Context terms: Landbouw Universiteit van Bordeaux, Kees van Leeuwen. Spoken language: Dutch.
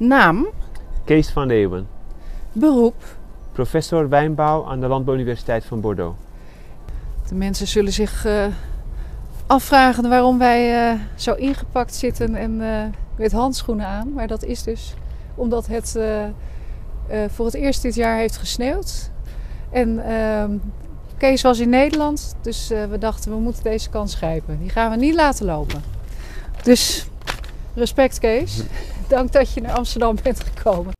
Naam? Kees van Leeuwen. Beroep? Professor wijnbouw aan de Landbouw Universiteit van Bordeaux. De mensen zullen zich afvragen waarom wij zo ingepakt zitten en met handschoenen aan. Maar dat is dus omdat het voor het eerst dit jaar heeft gesneeuwd. En Kees was in Nederland, dus we dachten we moeten deze kans grijpen. Die gaan we niet laten lopen. Dus respect Kees, dank dat je naar Amsterdam bent gekomen.